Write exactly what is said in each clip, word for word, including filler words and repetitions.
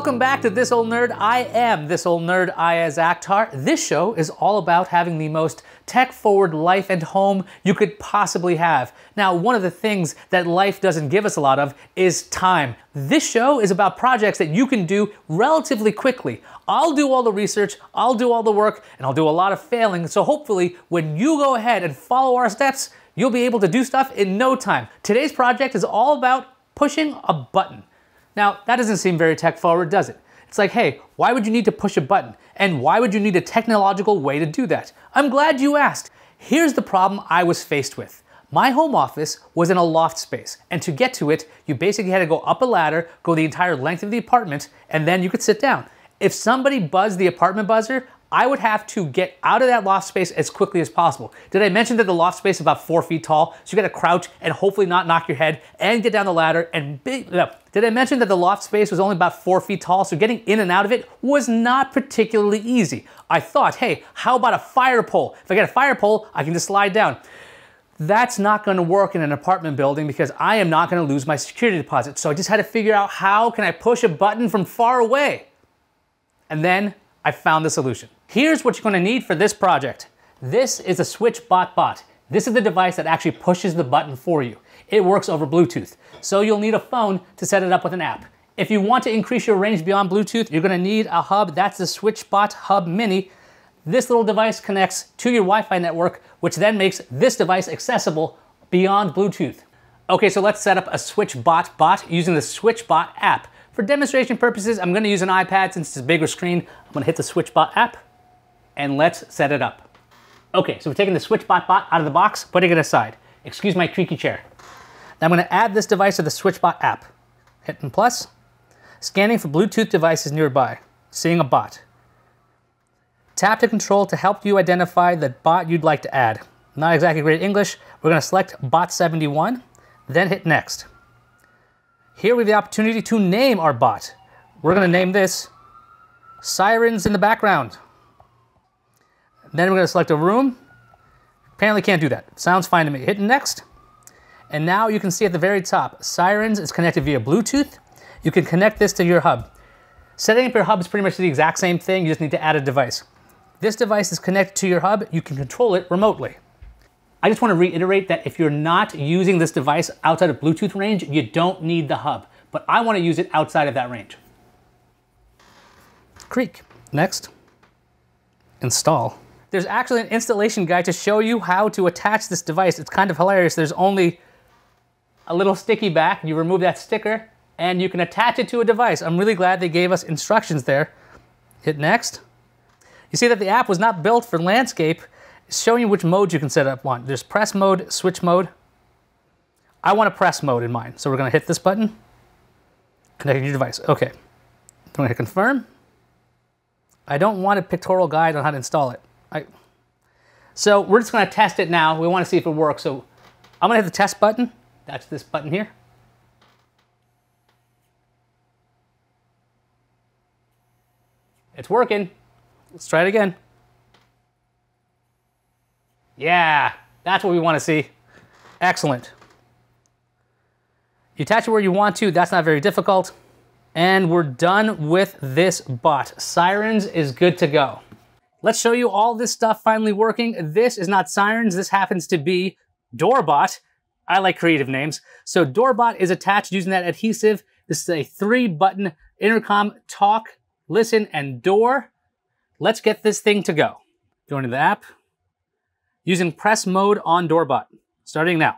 welcome back to This Old Nerd. I am This Old Nerd, Iyaz Akhtar. This show is all about having the most tech-forward life and home you could possibly have. Now, one of the things that life doesn't give us a lot of is time. This show is about projects that you can do relatively quickly. I'll do all the research, I'll do all the work, and I'll do a lot of failing, so hopefully when you go ahead and follow our steps, you'll be able to do stuff in no time. Today's project is all about pushing a button. Now, that doesn't seem very tech forward, does it? It's like, hey, why would you need to push a button? And why would you need a technological way to do that? I'm glad you asked. Here's the problem I was faced with. My home office was in a loft space, and to get to it, you basically had to go up a ladder, go the entire length of the apartment, and then you could sit down. If somebody buzzed the apartment buzzer, I would have to get out of that loft space as quickly as possible. Did I mention that the loft space is about four feet tall? So you gotta crouch and hopefully not knock your head and get down the ladder and be, no. Did I mention that the loft space was only about four feet tall? So getting in and out of it was not particularly easy. I thought, hey, how about a fire pole? If I get a fire pole, I can just slide down. That's not gonna work in an apartment building because I am not gonna lose my security deposit. So I just had to figure out how can I push a button from far away? And then I found the solution. Here's what you're gonna need for this project. This is a SwitchBot bot. This is the device that actually pushes the button for you. It works over Bluetooth. So you'll need a phone to set it up with an app. If you want to increase your range beyond Bluetooth, you're gonna need a hub. That's the SwitchBot Hub Mini. This little device connects to your Wi-Fi network, which then makes this device accessible beyond Bluetooth. Okay, so let's set up a SwitchBot bot using the SwitchBot app. For demonstration purposes, I'm gonna use an iPad since it's a bigger screen. I'm gonna hit the SwitchBot app. And let's set it up. Okay, so we're taking the SwitchBot bot out of the box, putting it aside. Excuse my creaky chair. Now I'm gonna add this device to the SwitchBot app. Hitting plus, scanning for Bluetooth devices nearby, seeing a bot. Tap to control to help you identify the bot you'd like to add. Not exactly great English, we're gonna select bot seventy-one, then hit next. Here we have the opportunity to name our bot. We're gonna name this, Sirens in the Background. Then we're gonna select a room. Apparently can't do that. Sounds fine to me. Hit next. And now you can see at the very top, Sirens is connected via Bluetooth. You can connect this to your hub. Setting up your hub is pretty much the exact same thing. You just need to add a device. This device is connected to your hub. You can control it remotely. I just wanna reiterate that if you're not using this device outside of Bluetooth range, you don't need the hub, but I wanna use it outside of that range. Creak, next, install. There's actually an installation guide to show you how to attach this device. It's kind of hilarious. There's only a little sticky back. You remove that sticker and you can attach it to a device. I'm really glad they gave us instructions there. Hit next. You see that the app was not built for landscape. It's showing you which modes you can set up on. There's press mode, switch mode. I want a press mode in mine. So we're gonna hit this button, connect your device. Okay, I'm gonna hit confirm. I don't want a pictorial guide on how to install it. I, so we're just gonna test it now. We wanna see if it works. So I'm gonna hit the test button. That's this button here. It's working. Let's try it again. Yeah, that's what we wanna see. Excellent. You attach it where you want to. That's not very difficult. And we're done with this bot. Sirens is good to go. Let's show you all this stuff finally working. This is not Sirens, this happens to be DoorBot. I like creative names. So DoorBot is attached using that adhesive. This is a three button intercom, talk, listen, and door. Let's get this thing to go. Go into the app, using press mode on DoorBot, starting now.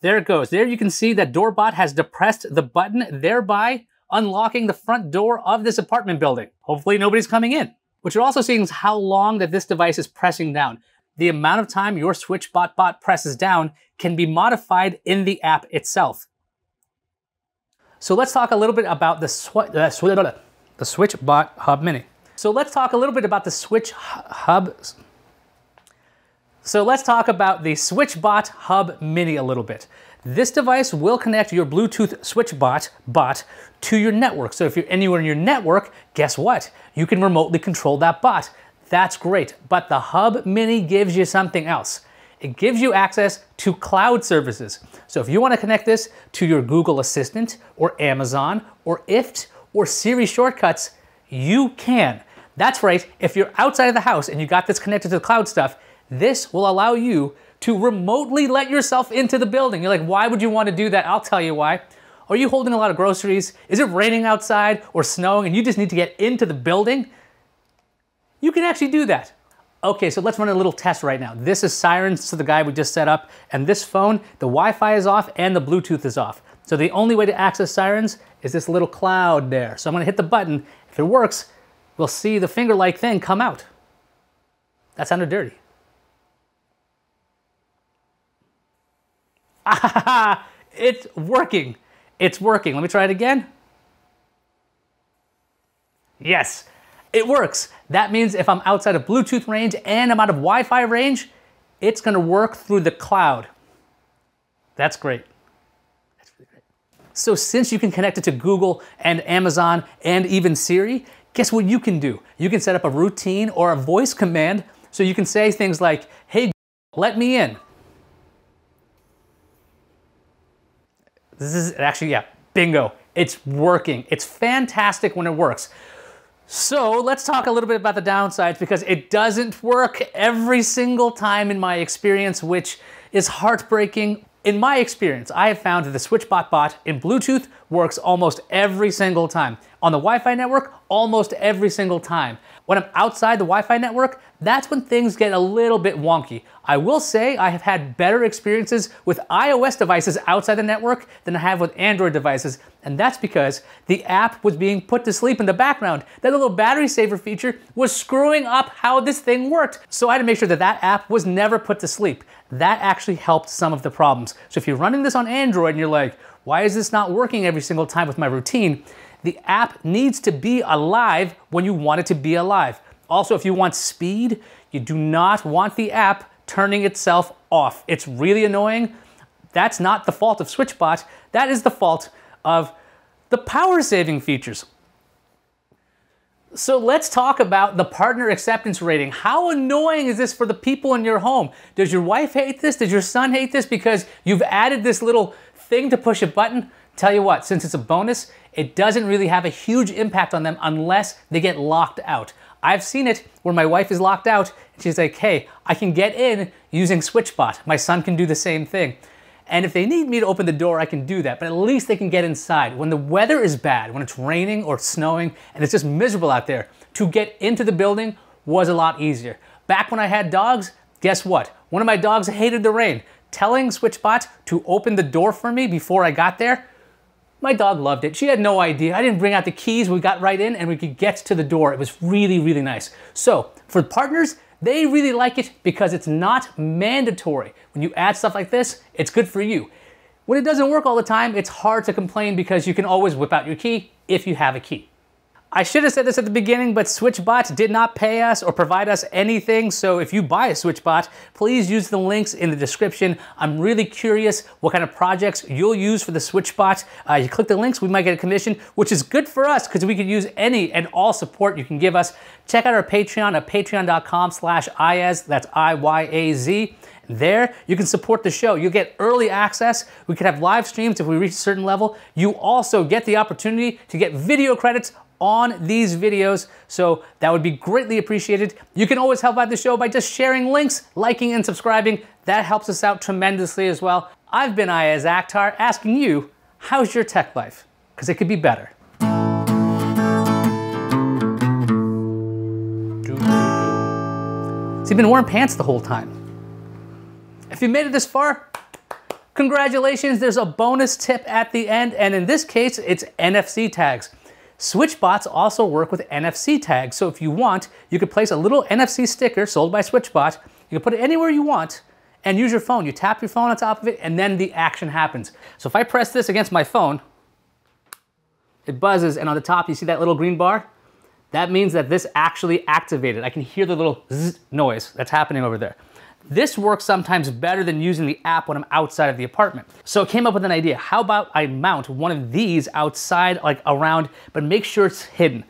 There it goes. There you can see that DoorBot has depressed the button, thereby unlocking the front door of this apartment building. Hopefully nobody's coming in. What you're also seeing is how long that this device is pressing down. The amount of time your SwitchBot bot presses down can be modified in the app itself. So let's talk a little bit about the, sw the, sw the SwitchBot Hub Mini. So let's talk a little bit about the Switch Hub. So let's talk about the SwitchBot Hub Mini a little bit. This device will connect your Bluetooth SwitchBot bot to your network. So if you're anywhere in your network, guess what? You can remotely control that bot. That's great, but the Hub Mini gives you something else. it gives you access to cloud services. So if you want to connect this to your Google Assistant or Amazon or I F T T T or Siri Shortcuts, you can. That's right, if you're outside of the house and you got this connected to the cloud stuff, this will allow you to remotely let yourself into the building. You're like, why would you want to do that? I'll tell you why. Are you holding a lot of groceries? Is it raining outside or snowing and you just need to get into the building? You can actually do that. Okay, so let's run a little test right now. This is sirens to the guy we just set up, and this phone, the Wi-Fi is off and the Bluetooth is off. So the only way to access sirens is this little cloud there. So I'm gonna hit the button. If it works, we'll see the finger-like thing come out. That sounded dirty. Ah, it's working. It's working. Let me try it again. Yes. It works. That means if I'm outside of Bluetooth range and I'm out of Wi-Fi range, it's going to work through the cloud. That's great. That's really great. So since you can connect it to Google and Amazon and even Siri, guess what you can do? You can set up a routine or a voice command. So you can say things like, hey, let me in. This is actually, yeah, bingo. It's working. It's fantastic when it works. So let's talk a little bit about the downsides, because it doesn't work every single time in my experience, which is heartbreaking. In my experience, I have found that the SwitchBot bot in Bluetooth works almost every single time. On the Wi-Fi network, almost every single time. When I'm outside the Wi-Fi network, that's when things get a little bit wonky. I will say I have had better experiences with iOS devices outside the network than I have with Android devices, and that's because the app was being put to sleep in the background. That little battery saver feature was screwing up how this thing worked. So I had to make sure that that app was never put to sleep. That actually helped some of the problems. So if you're running this on Android and you're like, why is this not working every single time with my routine? The app needs to be alive when you want it to be alive. Also, if you want speed, you do not want the app turning itself off. It's really annoying. That's not the fault of SwitchBot. That is the fault of the power saving features. So let's talk about the partner acceptance rating. How annoying is this for the people in your home? Does your wife hate this? Does your son hate this because you've added this little thing to push a button? Tell you what, since it's a bonus, it doesn't really have a huge impact on them unless they get locked out. I've seen it where my wife is locked out and she's like, hey, I can get in using SwitchBot. My son can do the same thing. And if they need me to open the door, I can do that, but at least they can get inside. When the weather is bad, when it's raining or snowing and it's just miserable out there, to get into the building was a lot easier. Back when I had dogs, guess what? One of my dogs hated the rain. Telling SwitchBot to open the door for me before I got there, my dog loved it. She had no idea. I didn't bring out the keys. We got right in and we could get to the door. It was really, really nice. So for partners, they really like it because it's not mandatory. When you add stuff like this, it's good for you. When it doesn't work all the time, it's hard to complain because you can always whip out your key if you have a key. I should have said this at the beginning, but SwitchBot did not pay us or provide us anything. So if you buy a SwitchBot, please use the links in the description. I'm really curious what kind of projects you'll use for the SwitchBot. Uh, you click the links, we might get a commission, which is good for us because we could use any and all support you can give us. Check out our Patreon at patreon.com slash Iyaz, that's I Y A Z. There, you can support the show. You'll get early access. We could have live streams if we reach a certain level. You also get the opportunity to get video credits on these videos, so that would be greatly appreciated. You can always help out the show by just sharing links, liking, and subscribing. That helps us out tremendously as well. I've been Iyaz Akhtar asking you, how's your tech life? Because it could be better. So you've been wearing pants the whole time. If you made it this far, congratulations. There's a bonus tip at the end, and in this case, it's N F C tags. SwitchBots also work with N F C tags, so if you want, you could place a little N F C sticker sold by SwitchBot. You can put it anywhere you want and use your phone. You tap your phone on top of it and then the action happens. So if I press this against my phone, it buzzes, and on the top you see that little green bar? That means that this actually activated. I can hear the little zzz noise that's happening over there. This works sometimes better than using the app when I'm outside of the apartment. So I came up with an idea. How about I mount one of these outside, like around, but make sure it's hidden.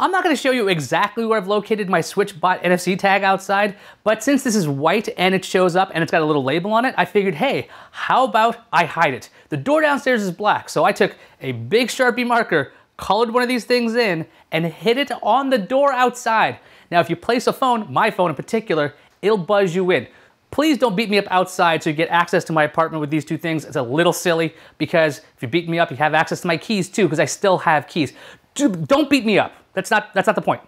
I'm not gonna show you exactly where I've located my SwitchBot N F C tag outside, but since this is white and it shows up and it's got a little label on it, I figured, hey, how about I hide it? The door downstairs is black, so I took a big Sharpie marker, colored one of these things in, and hid it on the door outside. Now, if you place a phone, my phone in particular, it'll buzz you in. Please don't beat me up outside so you get access to my apartment with these two things. It's a little silly because if you beat me up, you have access to my keys too, because I still have keys. Don't beat me up. That's not, that's not the point.